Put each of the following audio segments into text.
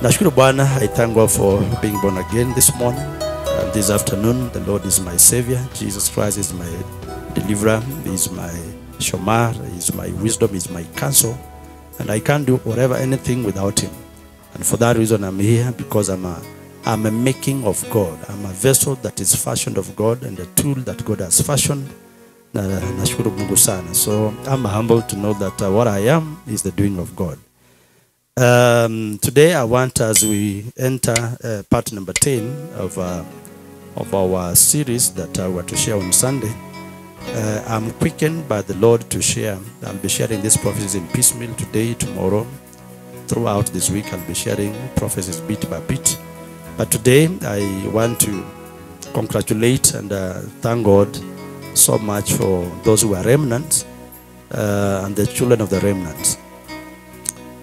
Nashukuru Bwana, I thank God for being born again this morning and this afternoon. The Lord is my Savior. Jesus Christ is my deliverer. He is my Shomar. He is my wisdom. He is my counsel. And I can't do whatever, anything without Him. And for that reason, I'm here, because I'm a making of God. I'm a vessel that is fashioned of God and a tool that God has fashioned. Nashukuru Mungu sana. So I'm humbled to know that what I am is the doing of God. Today I want, as we enter part number 10 of our series that we're to share on Sunday, I'm quickened by the Lord to share. I'll be sharing these prophecies in piecemeal today, tomorrow, throughout this week. I'll be sharing prophecies bit by bit. But today I want to congratulate and thank God so much for those who are remnants and the children of the remnants.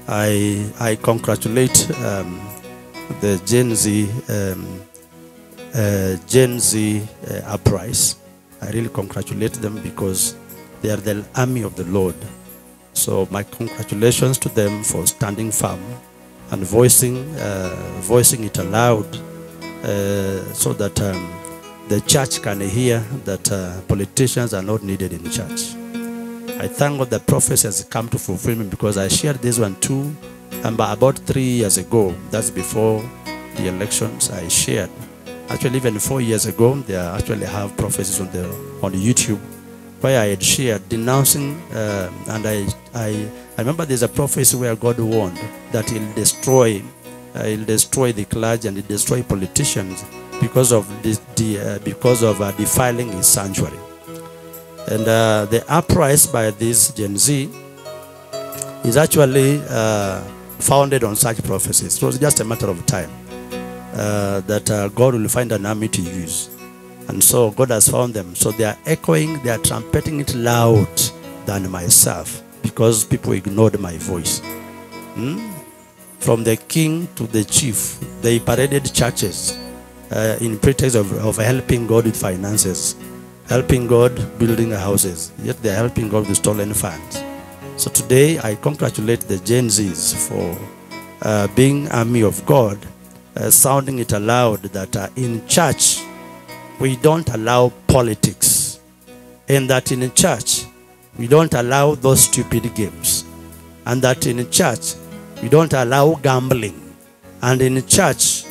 I congratulate the Gen Z uprise. I really congratulate them because they are the army of the Lord. So my congratulations to them for standing firm and voicing it aloud, so that the church can hear that politicians are not needed in the church. I thank God that prophecy has come to fulfillment, because I shared this one too, and about 3 years ago. That's before the elections. I shared, actually even 4 years ago. They actually have prophecies on YouTube where I had shared denouncing, and I remember there's a prophecy where God warned that He'll destroy the clergy and He'll destroy politicians because of this, because of defiling His sanctuary. And the uprise by this Gen Z is actually founded on such prophecies. So it's just a matter of time that God will find an army to use. And so God has found them. So they are echoing, they are trumpeting it loud than myself, because people ignored my voice. From the king to the chief, they paraded churches in pretext of helping God with finances, helping God building houses, yet they are helping God with stolen funds. So today I congratulate the Gen Zs for being army of God, sounding it aloud that in church we don't allow politics, and that in church we don't allow those stupid games, and that in church we don't allow gambling, and in church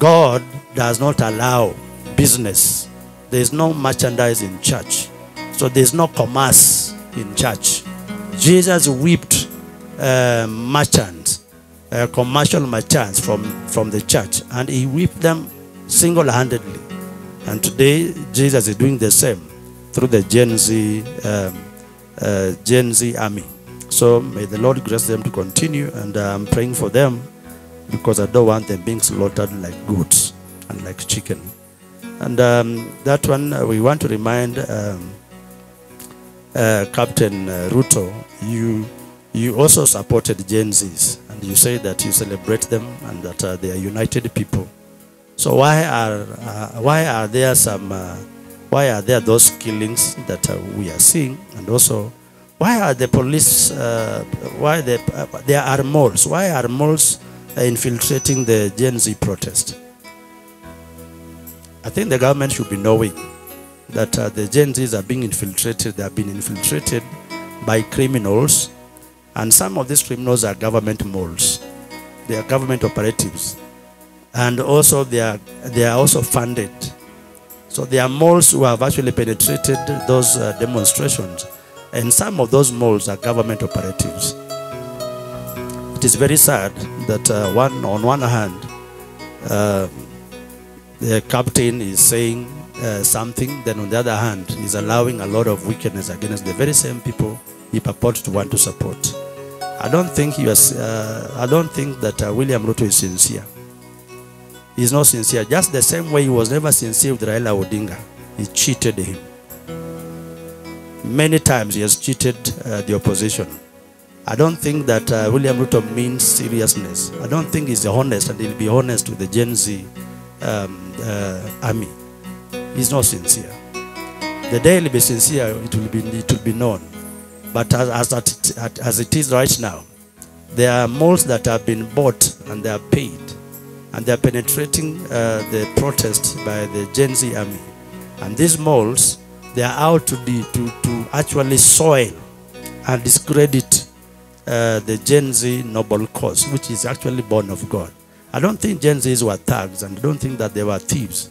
God does not allow business. There is no merchandise in church. So there is no commerce in church. Jesus whipped merchants, commercial merchants from the church. And He whipped them single-handedly. And today, Jesus is doing the same through the Gen Z army. So may the Lord grace them to continue. And I'm praying for them, because I don't want them being slaughtered like goats and like chicken. And that one, we want to remind Captain Ruto, you also supported Gen Zs, and you say that you celebrate them and that they are united people. So why are there those killings that we are seeing? And also, why are the police? There are moles? Why are moles infiltrating the Gen Z protest? I think the government should be knowing that the Gen Zs are being infiltrated. They have been infiltrated by criminals, and some of these criminals are government moles. They are government operatives, and also they are also funded. So they are moles who have actually penetrated those demonstrations, and some of those moles are government operatives. It is very sad that on one hand. The captain is saying something, then on the other hand, is allowing a lot of wickedness against the very same people he purports to want to support. I don't think that William Ruto is sincere. He's not sincere. Just the same way he was never sincere with Raila Odinga. He cheated him. Many times he has cheated the opposition. I don't think that William Ruto means seriousness. I don't think he's honest, and he'll be honest with the Gen Z army. He's not sincere. The day he'll be sincere, it will be known. But as it is right now, There are malls that have been bought and they are paid, and they are penetrating the protest by the Gen-Z army. And these malls, they are out to actually soil and discredit the Gen-Z noble cause, which is actually born of God. I don't think Gen-Zs were thugs, and I don't think that they were thieves.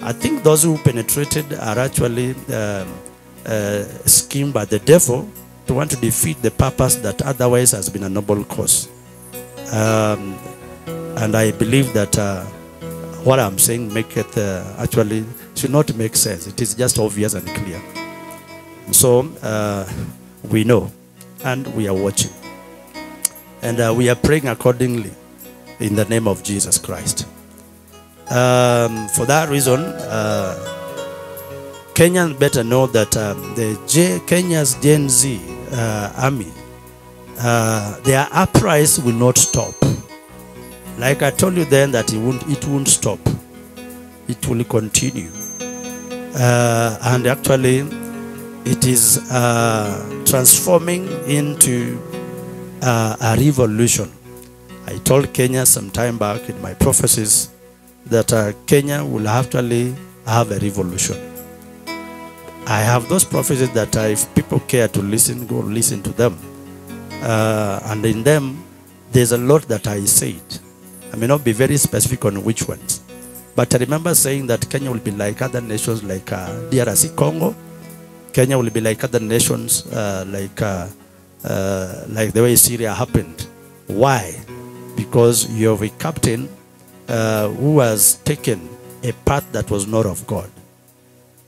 I think those who penetrated are actually schemed by the devil to want to defeat the purpose that otherwise has been a noble cause. And I believe that what I'm saying actually should not make sense. It is just obvious and clear. So we know, and we are watching, and we are praying accordingly in the name of Jesus Christ. For that reason, Kenyans better know that Kenya's Gen-Z army, their uprise will not stop. Like I told you then, that it won't stop. It will continue. And actually, it is transforming into a revolution. I told Kenya some time back in my prophecies that Kenya will actually have a revolution. I have those prophecies that if people care to listen, go listen to them. And in them, there's a lot that I said. I may not be very specific on which ones. But I remember saying that Kenya will be like other nations like DRC Congo. Kenya will be like other nations like the way Syria happened. Why? Because you have a captain who has taken a path that was not of God.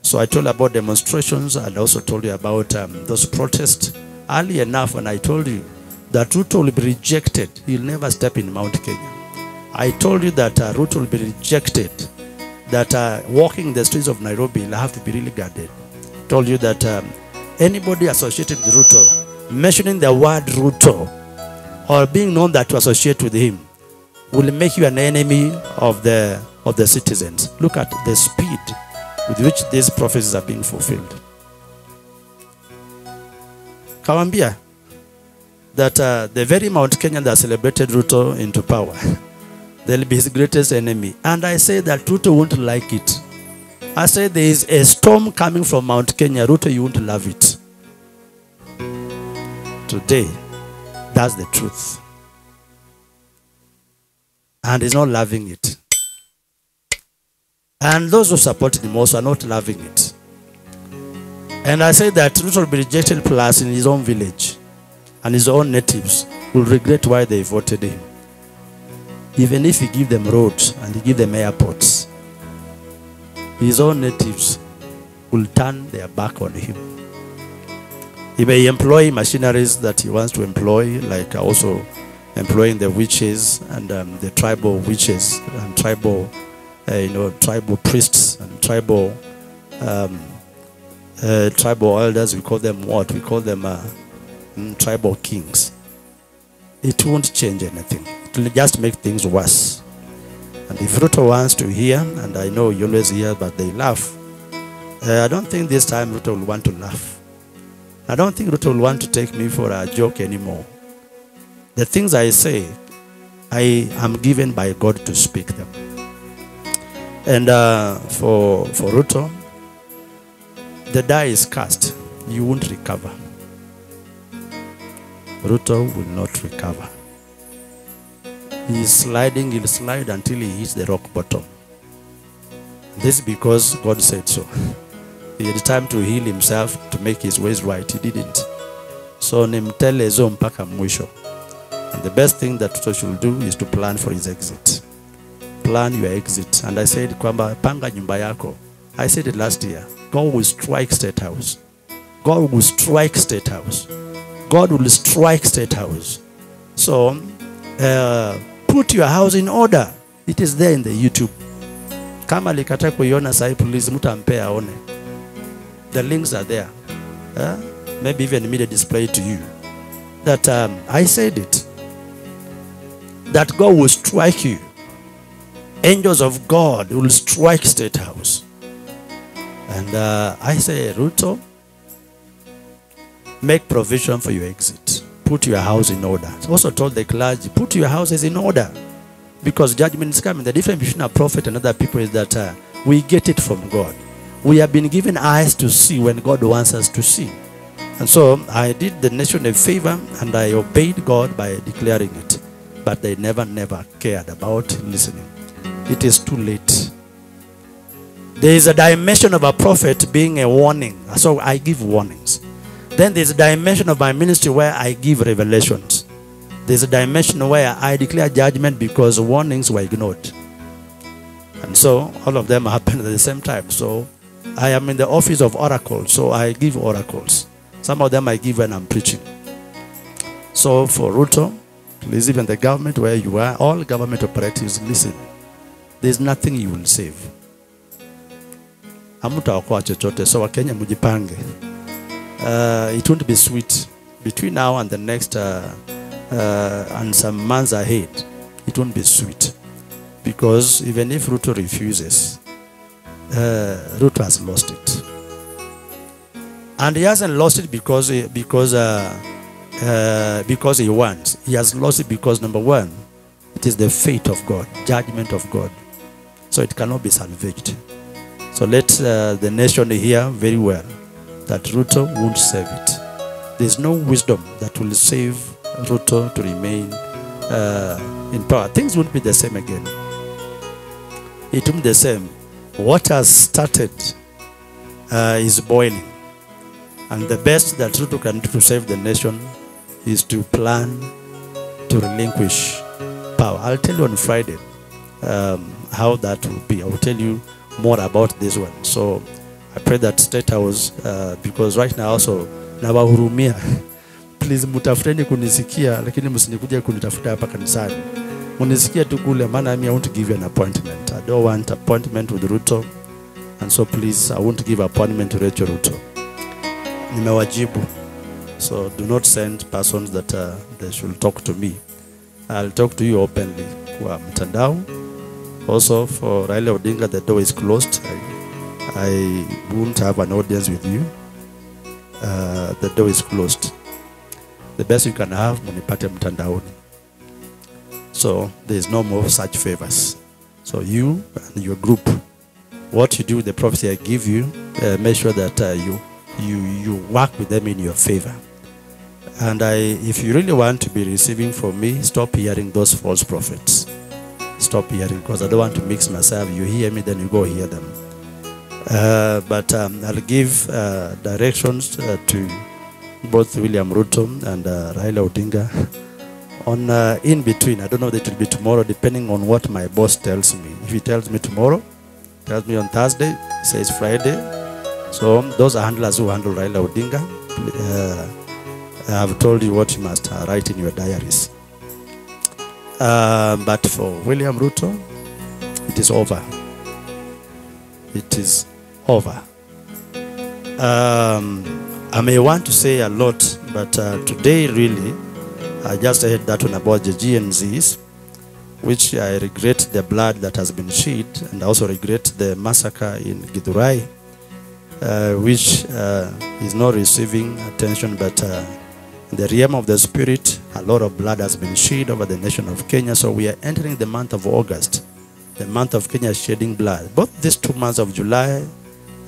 So I told about demonstrations, and also told you about those protests early enough, and I told you that Ruto will be rejected. He'll never step in Mount Kenya. I told you that Ruto will be rejected, that walking the streets of Nairobi will have to be really guarded. I told you that anybody associated with Ruto, mentioning the word Ruto, or being known that to associate with him, will make you an enemy of the citizens. Look at the speed with which these prophecies are being fulfilled. Kawambia, that the very Mount Kenya that celebrated Ruto into power, they'll be his greatest enemy. And I say that Ruto won't like it. I say there is a storm coming from Mount Kenya. Ruto, you won't love it. Today, that's the truth. And he's not loving it. And those who support him also are not loving it. And I say that Ruto will be rejected, plus in his own village and his own natives will regret why they voted him. Even if he give them roads and he give them airports, his own natives will turn their back on him. He may employ machineries that he wants to employ, like also employing the witches and the tribal witches and tribal, tribal priests and tribal, tribal elders. We call them what? We call them tribal kings. It won't change anything. It will just make things worse. And if Ruto wants to hear, and I know you always hear, but they laugh. I don't think this time Ruto will want to laugh. I don't think Ruto will want to take me for a joke anymore. The things I say, I am given by God to speak them. And for Ruto, the die is cast. You won't recover. Ruto will not recover. He is sliding, he'll slide until he hits the rock bottom. This is because God said so. He had time to heal himself, to make his ways right. He didn't. So nimtelezo mpaka mwisho. And the best thing that Ruto should do is to plan for his exit. Plan your exit. And I said, kwamba panga nyumba yako. I said it last year. God will strike State House. God will strike State House. God will strike State House. So put your house in order. It is there in the YouTube. Kama likata kuiona sahi, please mutampe aone. The links are there. Maybe even immediate display to you. That I said it. That God will strike you. Angels of God will strike State House. And I say, Ruto, make provision for your exit. put your house in order. It's also told the clergy, put your houses in order, because judgment is coming. The difference between a prophet and other people is that we get it from God. We have been given eyes to see when God wants us to see. And so I did the nation a favor and I obeyed God by declaring it. But they never cared about listening. It is too late. There is a dimension of a prophet being a warning. So I give warnings. Then there's a dimension of my ministry where I give revelations. There's a dimension where I declare judgment because warnings were ignored. And so all of them happened at the same time. So I am in the office of oracles. So I give oracles. Some of them I give when I'm preaching. So for Ruto, please, even the government where you are, all government operatives, listen. There's nothing you will save. Hamtaokoa chochote. So Wakenya mujipange. It won't be sweet. Between now and the next and some months ahead, it won't be sweet. Because even if Ruto refuses, Ruto has lost it. And he hasn't lost it because he wants. He has lost it because, number one, it is the fate of God, judgment of God. So it cannot be salvaged. So let the nation hear very well that Ruto won't save it. There's no wisdom that will save Ruto to remain in power. Things won't be the same again. It won't be the same. What has started is boiling. And the best that Ruto can do to save the nation is to plan to relinquish power. I'll tell you on Friday how that will be. I'll tell you more about this one. So I pray that State House, because right now also, nawahurumia, please mutafuteni kunisikia, lakini msinikuje kunitafuta hapa kanisani. Munisikia tu kule, maana I won't give you an appointment. I don't want appointment with Ruto. And so please, I won't give appointment to Rachel Ruto. Nimewajibu. So do not send persons that they should talk to me. I'll talk to you openly. Kwa mtandao. Also for Raila Odinga, the door is closed. I won't have an audience with you. The door is closed. The best you can have, munipate mtandaoni. So there is no more such favors. So you and your group, what you do with the prophecy I give you, make sure that you work with them in your favor. And if you really want to be receiving from me, stop hearing those false prophets. Stop hearing, because I don't want to mix myself. You hear me, then you go hear them. But I'll give directions to both William Ruto and Raila Odinga on in between. I don't know if it will be tomorrow, depending on what my boss tells me. If he tells me tomorrow, tells me on Thursday, says Friday. So those are handlers who handle Raila Odinga. I have told you what you must write in your diaries. But for William Ruto, it is over. It is over. I may want to say a lot, but today really, I just heard that one about the GEN-Zs, which I regret the blood that has been shed, and I also regret the massacre in Githurai. Which is not receiving attention, but in the realm of the spirit, a lot of blood has been shed over the nation of Kenya. So we are entering the month of August. The month of Kenya is shedding blood. Both these 2 months of July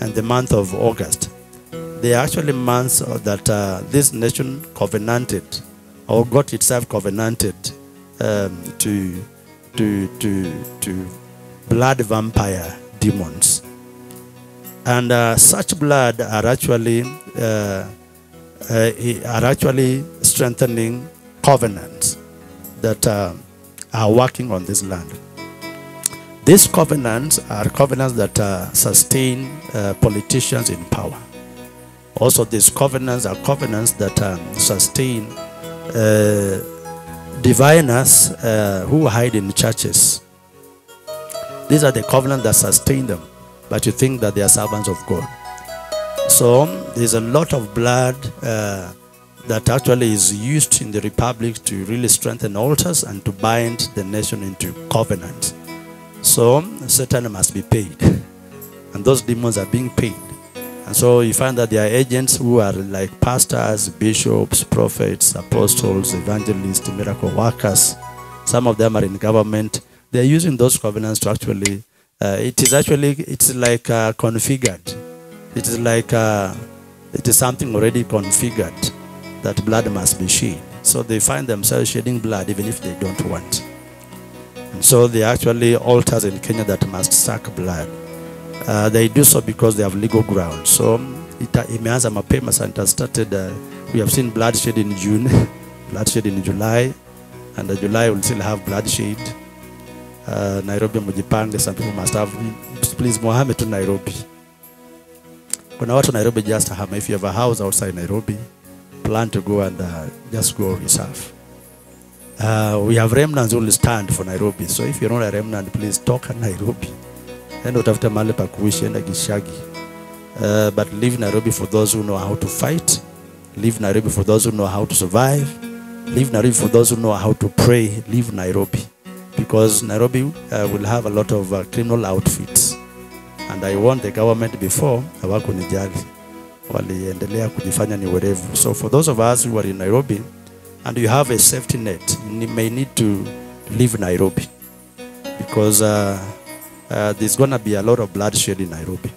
and the month of August, they are actually months that this nation covenanted, or got itself covenanted to blood vampire demons. And such blood are actually strengthening covenants that are working on this land. These covenants are covenants that sustain politicians in power. Also, these covenants are covenants that sustain diviners who hide in churches. These are the covenants that sustain them. But you think that they are servants of God. So there's a lot of blood that actually is used in the republic to really strengthen altars and to bind the nation into covenant. So Satan must be paid. And those demons are being paid. And so you find that there are agents who are like pastors, bishops, prophets, apostles, evangelists, miracle workers. Some of them are in government. They're using those covenants to actually, it's like configured. It is like, it is something already configured that blood must be shed. So they find themselves shedding blood even if they don't want. And so they actually altars in Kenya that must suck blood. They do so because they have legal grounds. So Imeanza Mapema Center started, we have seen bloodshed in June, bloodshed in July, and July will still have bloodshed. Nairobi Mujipanga, some people must have, please Mohammed to Nairobi. When I was to Nairobi, just if you have a house outside Nairobi, plan to go and just go reserve. We have remnants who will stand for Nairobi. So if you're not a remnant, please talk at Nairobi. And not after Malepa Kuishi and Gishagi. But leave Nairobi for those who know how to fight. Leave Nairobi for those who know how to survive. Leave Nairobi for those who know how to pray. Leave Nairobi. Because Nairobi will have a lot of criminal outfits. And I warned the government before, hawakunijali waliendelea kujifanya ni werevu. So for those of us who are in Nairobi, and you have a safety net, you may need to leave Nairobi. Because there's going to be a lot of bloodshed in Nairobi.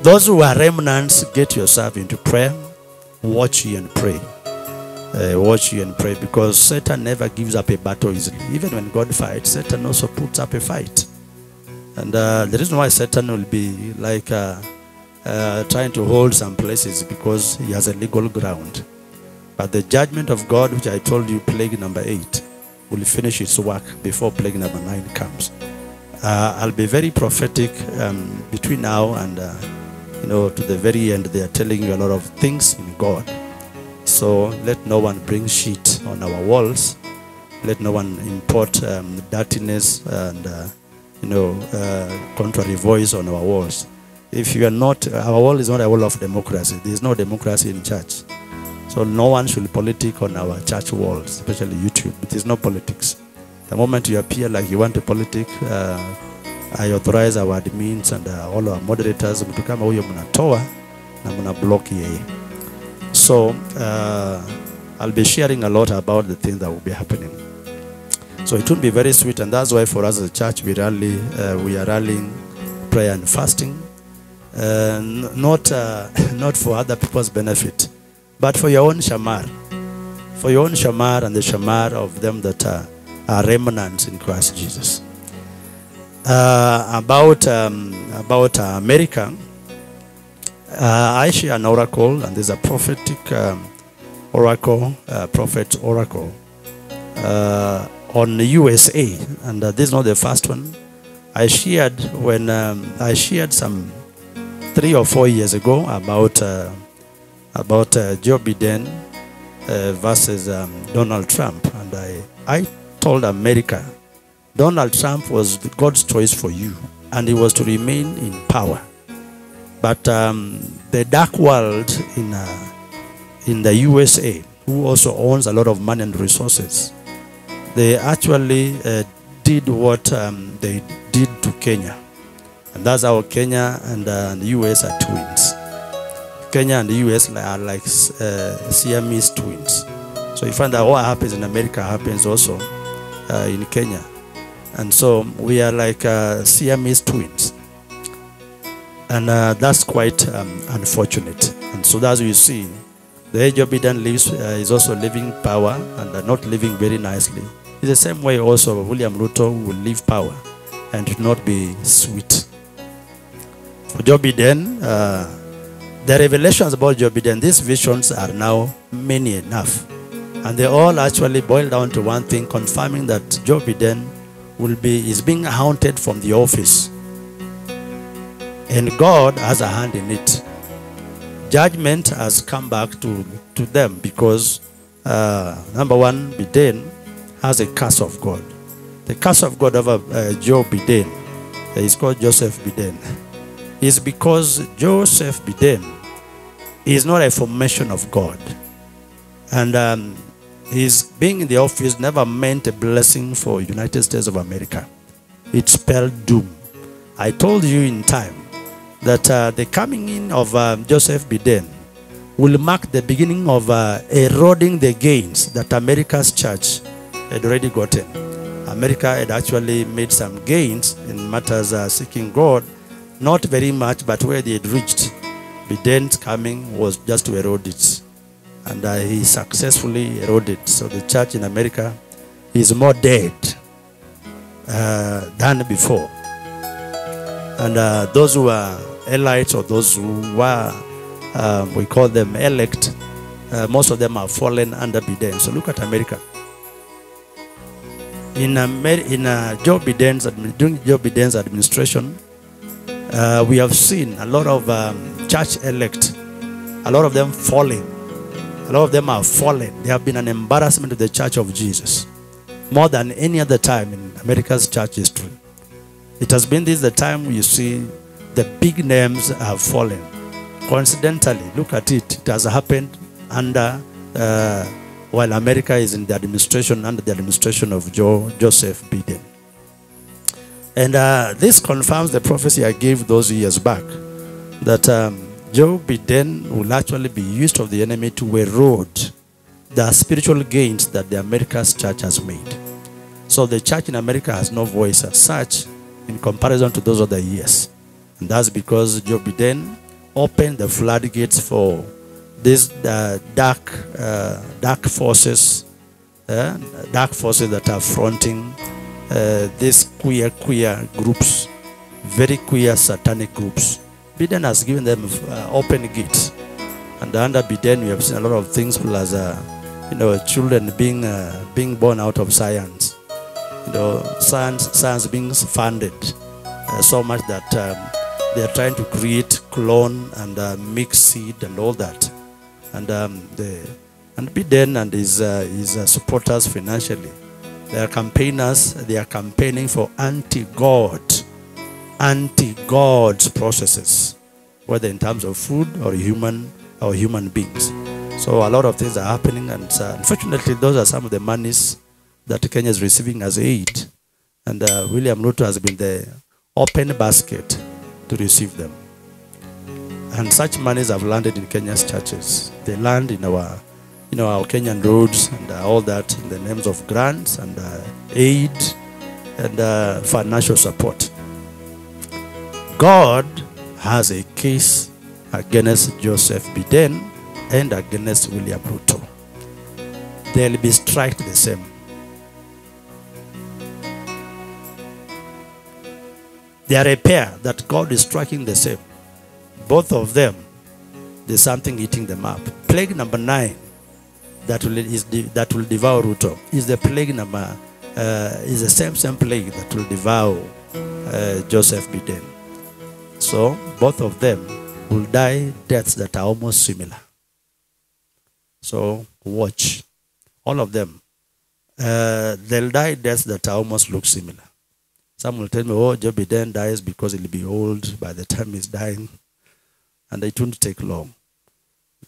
Those who are remnants, get yourself into prayer. Watch ye and pray. Watch ye and pray, because Satan never gives up a battle easily. Even when God fights, Satan also puts up a fight. And the reason why Satan will be like trying to hold some places, because he has a legal ground. But the judgment of God, which I told you, plague number 8, will finish its work before plague number 9 comes. I'll be very prophetic between now and to the very end. They are telling you a lot of things in God. So let no one bring shit on our walls. Let no one import dirtiness and contrary voice on our walls. If you are not, our wall is not a wall of democracy. There is no democracy in church. So no one should politic on our church walls, especially YouTube. It is no politics. The moment you appear like you want to politic, I authorize our admins and all our moderators to come away munatoa na munablock yeye. So I'll be sharing a lot about the things that will be happening. So it will be very sweet, and that's why for us as a church we rally, we are rallying prayer and fasting, not for other people's benefit, but for your own shamar, for your own shamar and the shamar of them that are remnants in Christ Jesus. About America, I share an oracle, and there's a prophetic oracle, prophet oracle on the USA, and this is not the first one. I shared when some 3 or 4 years ago about Joe Biden versus Donald Trump. And I told America, Donald Trump was God's choice for you, and he was to remain in power. But the dark world in the USA, who also owns a lot of money and resources, they actually did what they did to Kenya. And that's how Kenya and the US are twins. Kenya and the US are like Siamese twins. So you find that what happens in America happens also in Kenya. And so we are like Siamese twins. And that's quite unfortunate. And so as you see, the age of Biden lives, is also leaving power, and not living very nicely. It's the same way also William Ruto will leave power and should not be sweet. For Joe Biden, the revelations about Joe Biden, these visions are now many enough. And they all actually boil down to one thing, confirming that Joe Biden is being haunted from the office. And God has a hand in it. Judgment has come back to them because, number one, Biden has a curse of God. The curse of God over Joe Biden, is called Joseph Biden, is because Joseph Biden is not a formation of God. And his being in the office never meant a blessing for United States of America. It spelled doom. I told you in time that the coming in of Joseph Biden will mark the beginning of eroding the gains that America's church had already gotten. America had actually made some gains in matters seeking God, not very much, but where they had reached, Biden's coming was just to erode it. And he successfully eroded. So the church in America is more dead than before. And those who are elites, or those who were, we call them elect, most of them are fallen under Biden. So look at America. During Joe Biden's administration, we have seen a lot of church elect, a lot of them falling. A lot of them are fallen. They have been an embarrassment to the Church of Jesus, more than any other time in America's church history. It has been the time you see the big names have fallen. Coincidentally, look at it. It has happened under while America is in the administration, under the administration of Joseph Biden. And this confirms the prophecy I gave those years back, that Joe Biden will actually be used of the enemy to erode the spiritual gains that the America's church has made. So the church in America has no voice as such in comparison to those other years. And that's because Joe Biden opened the floodgates for these dark forces that are fronting these queer groups, very queer satanic groups. Biden has given them open gates, and under Biden we have seen a lot of things, plus children being born out of science, science being funded so much that they are trying to create clone and mix seed and all that, and Biden and his supporters financially, their campaigners, they are campaigning for anti-God's processes, whether in terms of food or human beings. So a lot of things are happening, and unfortunately those are some of the monies that Kenya is receiving as aid, and William Ruto has been the open basket to receive them. And such monies have landed in Kenya's churches. They land in our Kenyan roads and all that, in the names of grants and aid and financial support. God has a case against Joseph Biden and against William Ruto. They'll be struck the same. They are a pair that God is striking the same. Both of them, there's something eating them up. Plague number 9 that will devour Ruto is the plague number is the same plague that will devour Joseph Biden. So both of them will die deaths that are almost similar. So watch. All of them. They'll die deaths that almost look similar. Some will tell me, oh, Joe Biden dies because he'll be old by the time he's dying. And it won't take long.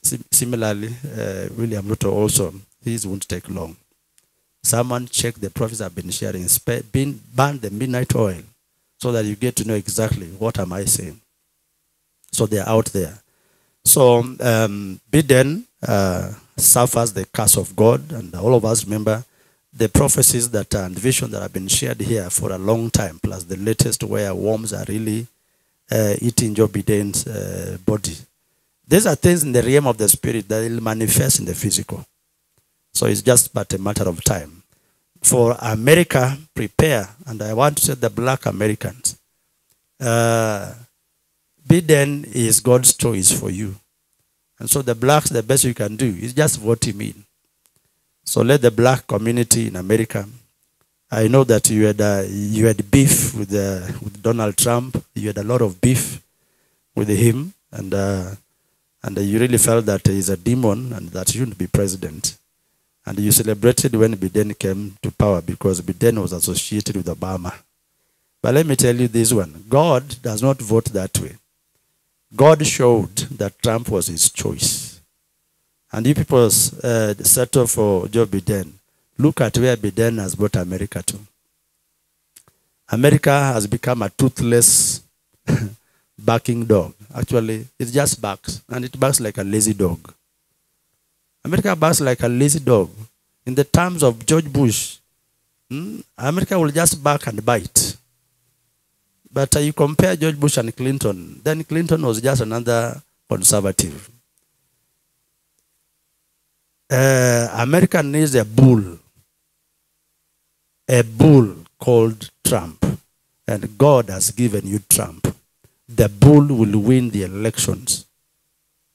Similarly, William Ruto also, his won't take long. Someone check the prophets I've been sharing. Burn the midnight oil, so that you get to know exactly what am I saying. So they are out there. So Biden suffers the curse of God, and all of us remember the prophecies that and vision that have been shared here for a long time, plus the latest where worms are really eating Joe Biden's body. These are things in the realm of the spirit that will manifest in the physical. So it's just but a matter of time. For America, prepare, and I want to say the black Americans, Biden is God's choice for you. And so the blacks, the best you can do is just vote him in. So let the black community in America, I know that you had beef with Donald Trump, you had a lot of beef with him, and you really felt that he's a demon and that he shouldn't be president. And you celebrated when Biden came to power because Biden was associated with Obama. But let me tell you this one. God does not vote that way. God showed that Trump was his choice. And you people settle for Joe Biden. Look at where Biden has brought America to. America has become a toothless barking dog. Actually, it just barks, and it barks like a lazy dog. America barks like a lazy dog. In the terms of George Bush, America will just bark and bite. But you compare George Bush and Clinton, then Clinton was just another conservative. America needs a bull called Trump. And God has given you Trump. The bull will win the elections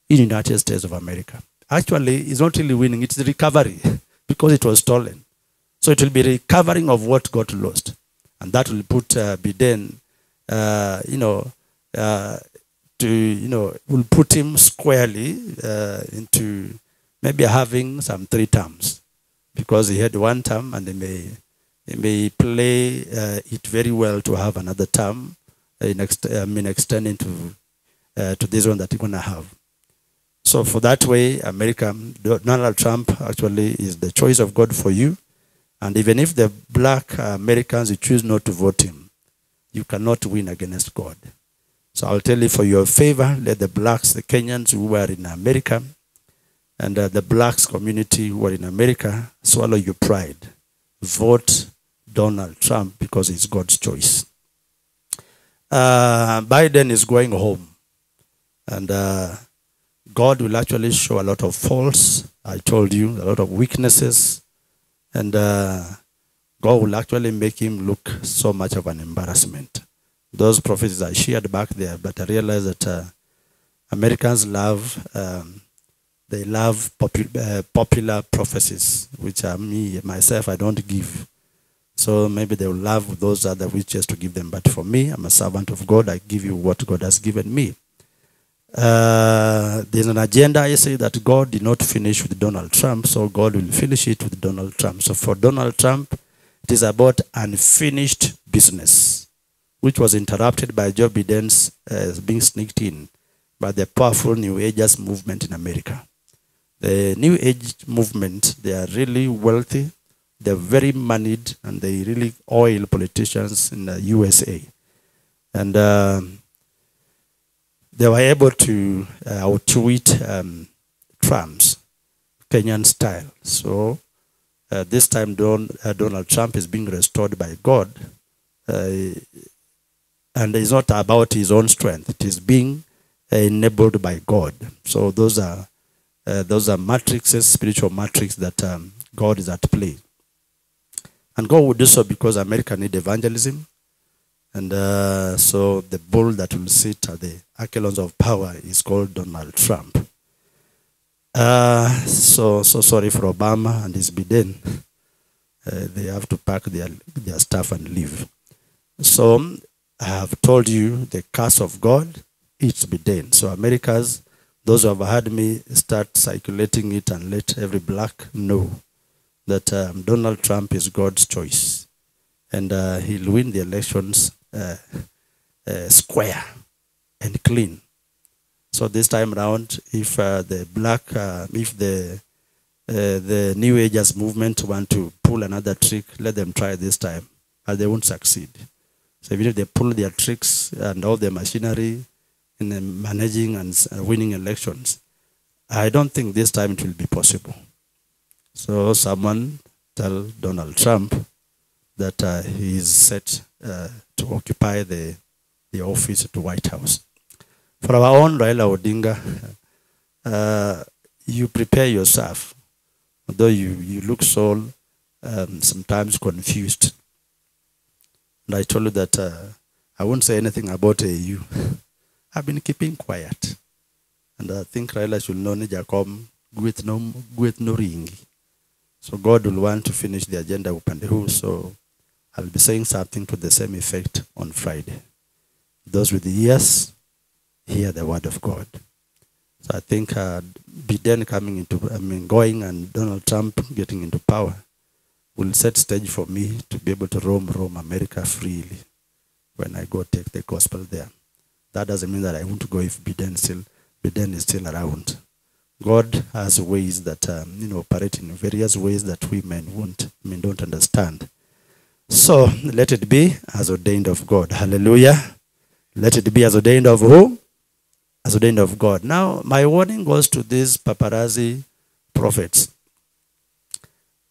in the United States of America. Actually, it's not really winning, it's the recovery, because it was stolen. So it will be recovering of what got lost. And that will put Biden, will put him squarely into maybe having some 3 terms, because he had 1 term and they may play it very well to have another term, extending to this one that you're going to have. So for that way, America, Donald Trump actually is the choice of God for you. And even if the black Americans, you choose not to vote him, you cannot win against God. So I'll tell you, for your favor, let the blacks, the Kenyans who are in America, and the blacks community who are in America, swallow your pride. Vote Donald Trump, because it's God's choice. Biden is going home. And God will actually show a lot of faults. I told you, a lot of weaknesses. And God will actually make him look so much of an embarrassment. Those prophecies I shared back there, but I realized that Americans love, popular prophecies, which are me, myself, I don't give. So maybe they will love those other witches to give them. But for me, I'm a servant of God. I give you what God has given me. There's an agenda. I say that God did not finish with Donald Trump, so God will finish it with Donald Trump. So for Donald Trump, it is about unfinished business, which was interrupted by Joe Biden's being sneaked in by the powerful New Agers movement in America. The New Age movement, they are really wealthy, they're very moneyed, and they really oil politicians in the USA. And they were able to outwit Trump's Kenyan style. So this time Donald Trump is being restored by God. And it's not about his own strength. It is being enabled by God. So those are matrices, spiritual matrix that God is at play. And God will do so because America needs evangelism. And so the bull that will sit at the echelons of power is called Donald Trump. So sorry for Obama and his Biden. They have to pack their stuff and leave. So I have told you the curse of God, it's Biden. So America's, those who have heard me start circulating it and let every black know that Donald Trump is God's choice. And he'll win the elections square and clean. So this time around, if the New Agers movement want to pull another trick, let them try this time, but they won't succeed. So even if they pull their tricks and all their machinery in managing and winning elections, I don't think this time it will be possible. So someone tell Donald Trump that he is set to occupy the office at the White House. For our own Raila Odinga, you prepare yourself, although you look so sometimes confused. And I told you that I won't say anything about AU. I've been keeping quiet. And I think Raila should know Nijakom gweth no ringi. So God will want to finish the agenda upande huu, so I'll be saying something to the same effect on Friday. Those with the ears, hear the word of God. So I think Biden going and Donald Trump getting into power will set stage for me to be able to roam America freely when I go take the gospel there. That doesn't mean that I won't go if Biden is still around. God has ways that, operate in various ways that we men don't understand. So let it be as ordained of God. Hallelujah. Let it be as ordained of whom? As ordained of God. Now, my warning goes to these paparazzi prophets.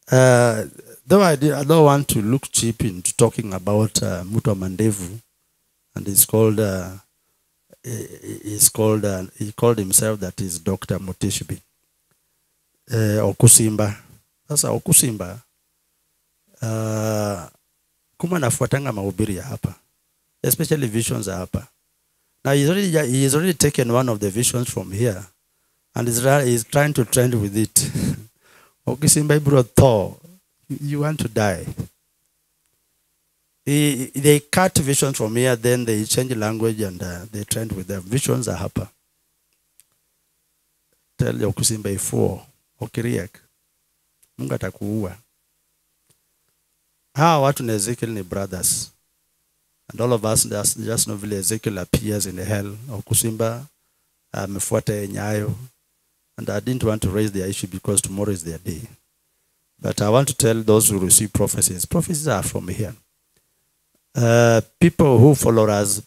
Though I don't want to look cheap into talking about Muto Mandevu, and he called himself that is Dr. Mutishbe, Okusimba. Sasa Okusimba kuma nafuatanga mahubiri ya hapa, especially visions ya hapa. Now he has already taken one of the visions from here, and is trying to trend with it. Okusimba brother, you want to die. They cut visions from here, then they change language and they trend with them. Visions are hapa. Tell Okusimba before okiriak Mungu atakuua. Hawa watu na Ezekiel ni brothers. And all of us just know vile Ezekiel appears in the hell. Okusimba amefuata nyayo. And I didn't want to raise the issue because tomorrow is their day. But I want to tell those who receive prophecies. Prophecies are from here. People who follow us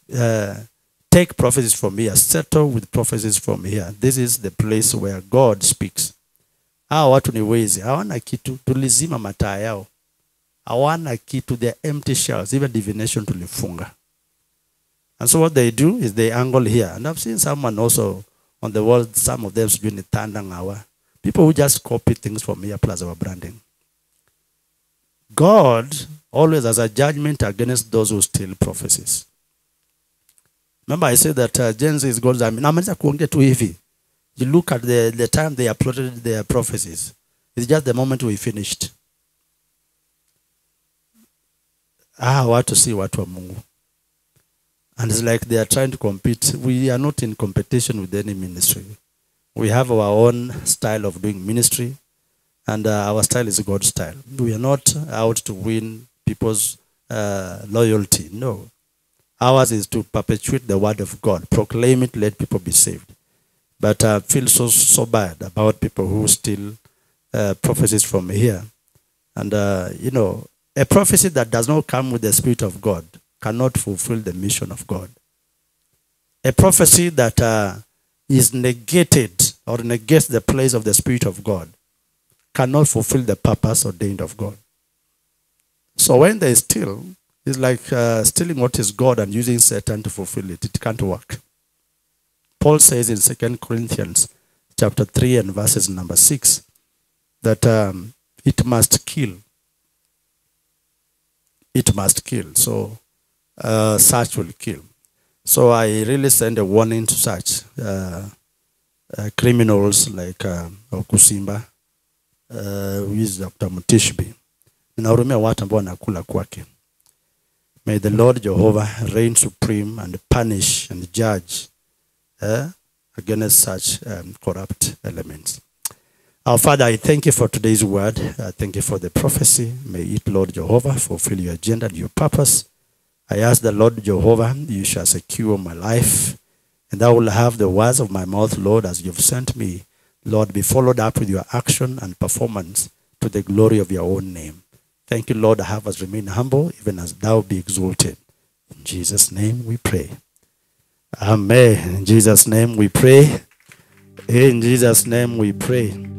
take prophecies from here, settle with prophecies from here. This is the place where God speaks. Hawa watu ni wezi. Hawana kitu. Tulizima mataa yao. Hawana kitu. They are empty shells. Even divination tulifunga. And so what they do is they angle here. And I've seen someone also on the world, some of them doing the tandangawa. People who just copy things from here plus our branding. God always has a judgment against those who steal prophecies. Remember I said that Gen-Z is God's army. You look at the time they uploaded their prophecies. It's just the moment we finished. Watu si watu wa Mungu. And it's like they are trying to compete. We are not in competition with any ministry. We have our own style of doing ministry. And our style is God's style. We are not out to win people's loyalty. No. Ours is to perpetuate the word of God. Proclaim it, let people be saved. But I feel so bad about people who steal prophecies from here. And, you know, a prophecy that does not come with the Spirit of God cannot fulfill the mission of God. A prophecy that is negated or negates the place of the Spirit of God cannot fulfill the purpose ordained of God. So when they steal, it's like stealing what is God and using Satan to fulfill it. It can't work. Paul says in 2 Corinthians chapter 3 and verses number 6 that it must kill. It must kill. So such will kill. So I really send a warning to such criminals like Okusimba, who is Dr. Mutishbe. May the Lord Jehovah reign supreme and punish and judge against such corrupt elements. Our Father, I thank you for today's word. I thank you for the prophecy. May it, Lord Jehovah, fulfill your agenda and your purpose. I ask the Lord Jehovah, you shall secure my life, and I will have the words of my mouth, Lord, as you've sent me. Lord, be followed up with your action and performance to the glory of your own name. Thank you, Lord, have us remain humble, even as thou be exalted. In Jesus' name we pray. Amen. In Jesus' name we pray. In Jesus' name we pray.